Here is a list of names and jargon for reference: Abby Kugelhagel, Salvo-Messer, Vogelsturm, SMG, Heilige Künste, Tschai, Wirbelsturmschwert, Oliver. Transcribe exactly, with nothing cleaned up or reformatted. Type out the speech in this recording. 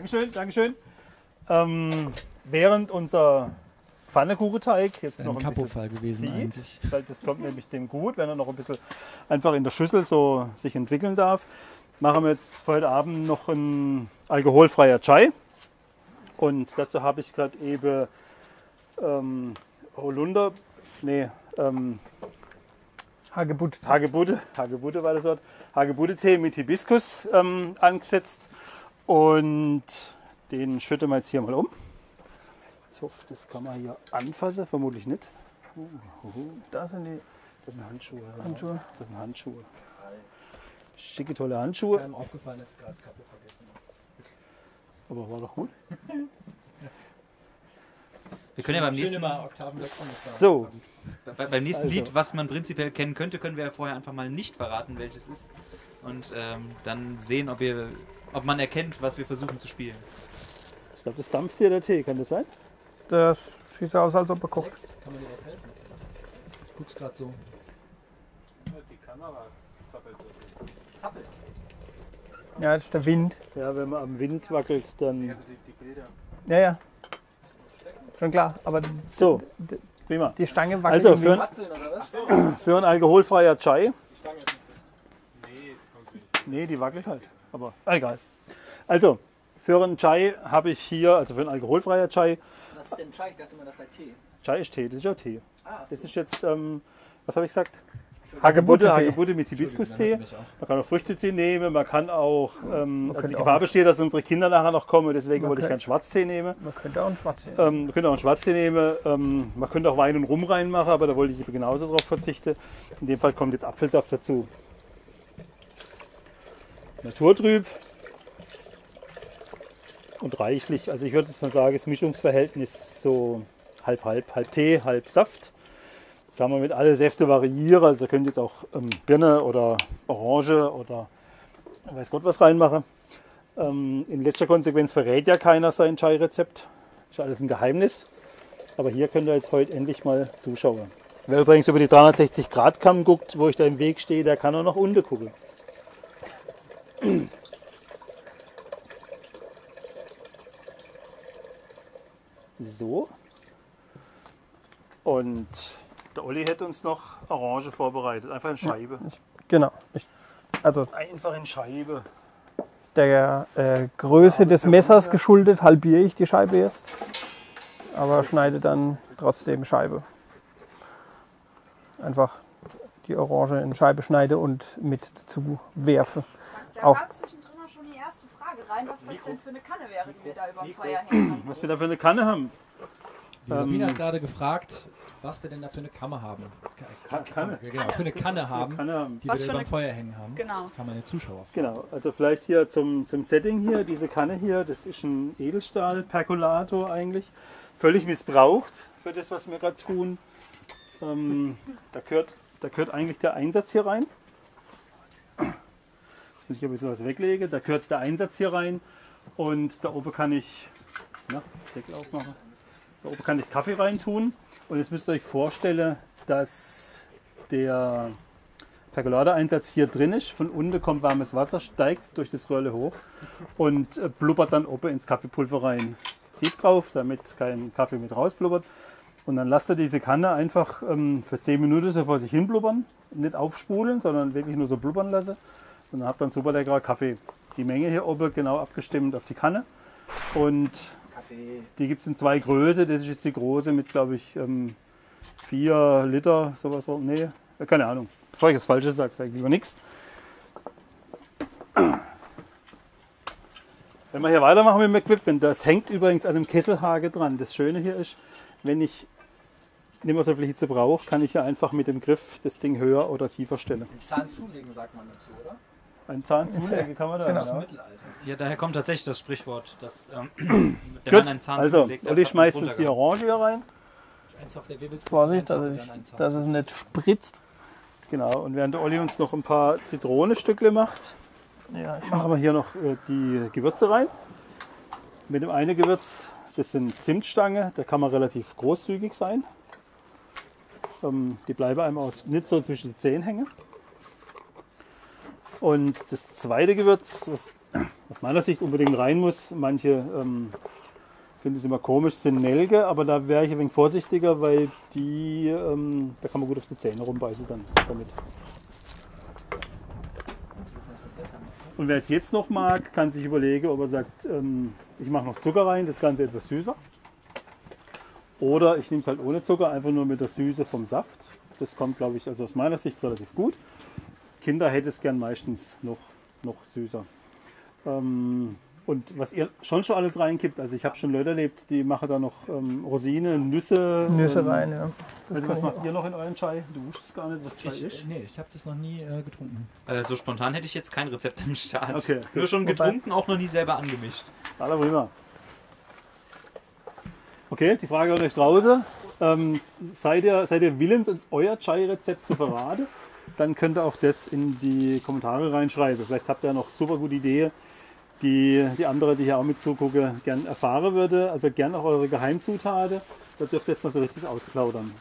Dankeschön, Dankeschön. Ähm, während unser Pfannekuchenteig jetzt noch ein Kapofall gewesen eigentlich. Weil das kommt nämlich dem gut, wenn er noch ein bisschen einfach in der Schüssel so sich entwickeln darf. Machen wir jetzt für heute Abend noch ein alkoholfreier Tschai. Und dazu habe ich gerade eben ähm, Holunder, nee, ähm, Hagebutte. Hagebutte, Hagebutte war das Wort. Hagebutte-Tee mit Hibiskus ähm, angesetzt. Und den schütten wir jetzt hier mal um. Ich hoffe, das kann man hier anfassen, vermutlich nicht. Uh, uh, uh. Da sind die, das sind Handschuhe. Handschuhe. Ja. Das sind Handschuhe. Schicke, tolle Handschuhe. Ist einem aufgefallen, dass ich das Kaffee vergessen habe. Aber war doch gut. Wir können ja beim nächsten, mal Oktaven so. Bei, beim nächsten also. Lied, was man prinzipiell kennen könnte, können wir ja vorher einfach mal nicht verraten, welches ist. Und ähm, dann sehen, ob, ihr, ob man erkennt, was wir versuchen zu spielen. Ich glaube, das dampft hier der Tee, kann das sein? Das sieht aus, als ob er kocht. Kann man dir was helfen? Ich guck's gerade so. Die Kamera zappelt so. Zappelt? Ja, das ist der Wind. Ja, wenn man am Wind wackelt, dann... Ja, also die, die Bilder. Ja, ja. Schon klar, aber so, die, prima. Die Stange wackelt. Also für, ein, für ein alkoholfreier Tschai. Die Stange ist nicht. Nee, das kommt nicht. Nee, die wackelt halt. Aber egal. Also für einen Tschai habe ich hier, also für einen alkoholfreier Tschai. Was ist denn Tschai? Ich dachte immer, das sei Tee. Tschai ist Tee, das ist ja Tee. Ah, so. Das ist jetzt, ähm, was habe ich gesagt? Hagebutte, Hagebutte mit Hibiskustee. Man kann auch Früchtetee nehmen, man kann auch, ähm, man also die Gefahr auch besteht, dass unsere Kinder nachher noch kommen, deswegen man wollte ich keinen Schwarztee nehmen. Man könnte auch einen Schwarztee nehmen. Ähm, man könnte auch einen Schwarztee nehmen, ähm, man könnte auch Wein und Rum reinmachen, aber da wollte ich genauso drauf verzichten. In dem Fall kommt jetzt Apfelsaft dazu. Naturtrüb und reichlich, also ich würde jetzt mal sagen, das Mischungsverhältnis so halb, halb, halb Tee, halb Saft. Kann man mit alle Säfte variieren, also könnt ihr jetzt auch ähm, Birne oder Orange oder weiß Gott was reinmachen. Ähm, in letzter Konsequenz verrät ja keiner sein Tschai-Rezept, ist alles ein Geheimnis, aber hier könnt ihr jetzt heute endlich mal zuschauen. Wer übrigens über die dreihundertsechzig Grad Kamm guckt, wo ich da im Weg stehe, der kann auch noch unten gucken. So. Und der Olli hätte uns noch Orange vorbereitet, einfach in Scheibe. Ja, ich, genau. Ich, also einfach in Scheibe. Der äh, Größe ja, des Messers runter. Geschuldet halbiere ich die Scheibe jetzt, aber schneide dann trotzdem Scheibe. Einfach die Orange in Scheibe schneide und mit dazu werfe. Da kam zwischendrin auch schon die erste Frage rein, was das denn für eine Kanne wäre, die wir da über dem Feuer hängen. Was wir da für eine Kanne haben? Die Sabine ähm, hat gerade gefragt, was wir denn da für eine Kanne haben. Kanne. Kanne. Ja, genau, Kanne. Für eine Kanne haben, Kanne haben. die was wir beim Feuer hängen haben. Genau. Kann man den Zuschauer fragen. Genau, also vielleicht hier zum, zum Setting hier, diese Kanne hier, das ist ein Edelstahl-Percolator eigentlich. Völlig missbraucht für das, was wir gerade tun. Ähm, da, gehört, da gehört eigentlich der Einsatz hier rein. Jetzt muss ich ein bisschen was weglegen. Da gehört der Einsatz hier rein. Und da oben kann ich, na, Deckel aufmachen. Da oben kann ich Kaffee reintun. Und jetzt müsst ihr euch vorstellen, dass der Percolator-Einsatz hier drin ist. Von unten kommt warmes Wasser, steigt durch das Röhrle hoch und blubbert dann oben ins Kaffeepulver rein. Sieb drauf, damit kein Kaffee mit rausblubbert. Und dann lasst ihr diese Kanne einfach ähm, für zehn Minuten so vor sich hin blubbern. Nicht aufspulen, sondern wirklich nur so blubbern lassen. Und dann habt ihr einen super leckeren Kaffee. Die Menge hier oben genau abgestimmt auf die Kanne. Und die gibt es in zwei Größen. Das ist jetzt die große mit, glaube ich, vier Liter, sowas. Nee, keine Ahnung. Bevor ich das Falsche sage, sage ich lieber nichts. Wenn wir hier weitermachen mit dem Equipment, das hängt übrigens an einem Kesselhake dran. Das Schöne hier ist, wenn ich nicht mehr so viel Hitze brauche, kann ich ja einfach mit dem Griff das Ding höher oder tiefer stellen. Den Zahn zulegen, sagt man dazu, oder? Ein Zahn zulegen kann man da. Genau, aus dem Mittelalter. Ja, daher kommt tatsächlich das Sprichwort, dass ähm, der Gut. Mann einen Zahn also, zulegt. Also, ich schmeiße jetzt die Orange hier rein. Vorsicht, dass, ich, dass es nicht spritzt. Genau, und während der Olli uns noch ein paar Zitronenstückle macht, ja, machen wir hier noch äh, die Gewürze rein. Mit dem einen Gewürz, das sind Zimtstangen, da kann man relativ großzügig sein. Ähm, die bleiben einem aus, nicht so zwischen die Zehen hängen. Und das zweite Gewürz, was aus meiner Sicht unbedingt rein muss. Manche ähm, finden es immer komisch, sind Nelke, aber da wäre ich ein wenig vorsichtiger, weil die, ähm, da kann man gut auf die Zähne rumbeißen dann damit. Und wer es jetzt noch mag, kann sich überlegen, ob er sagt, ähm, ich mache noch Zucker rein, das Ganze etwas süßer. Oder ich nehme es halt ohne Zucker, einfach nur mit der Süße vom Saft. Das kommt, glaube ich, also aus meiner Sicht relativ gut. Kinder hätten es gern meistens noch, noch süßer. Ähm, und was ihr schon schon alles reinkippt, also ich habe schon Leute erlebt, die machen da noch ähm, Rosinen, Nüsse. Nüsse ähm, rein, ja. Das also was macht auch. Ihr noch in euren Tschai? Du wusstest gar nicht, was Tschai ich, ist? Nee, ich habe das noch nie äh, getrunken. Äh, so spontan hätte ich jetzt kein Rezept im Start. Okay. Nur schon getrunken, auch noch nie selber angemischt. Alla prima. Okay, die Frage an euch draußen. Ähm, seid, ihr, seid ihr willens, uns euer Tschai-Rezept zu verraten? Dann könnt ihr auch das in die Kommentare reinschreiben. Vielleicht habt ihr noch super gute Ideen, die, die andere, die hier auch mit zugucken, gern erfahren würde. Also gern auch eure Geheimzutaten. Da dürft ihr jetzt mal so richtig ausplaudern.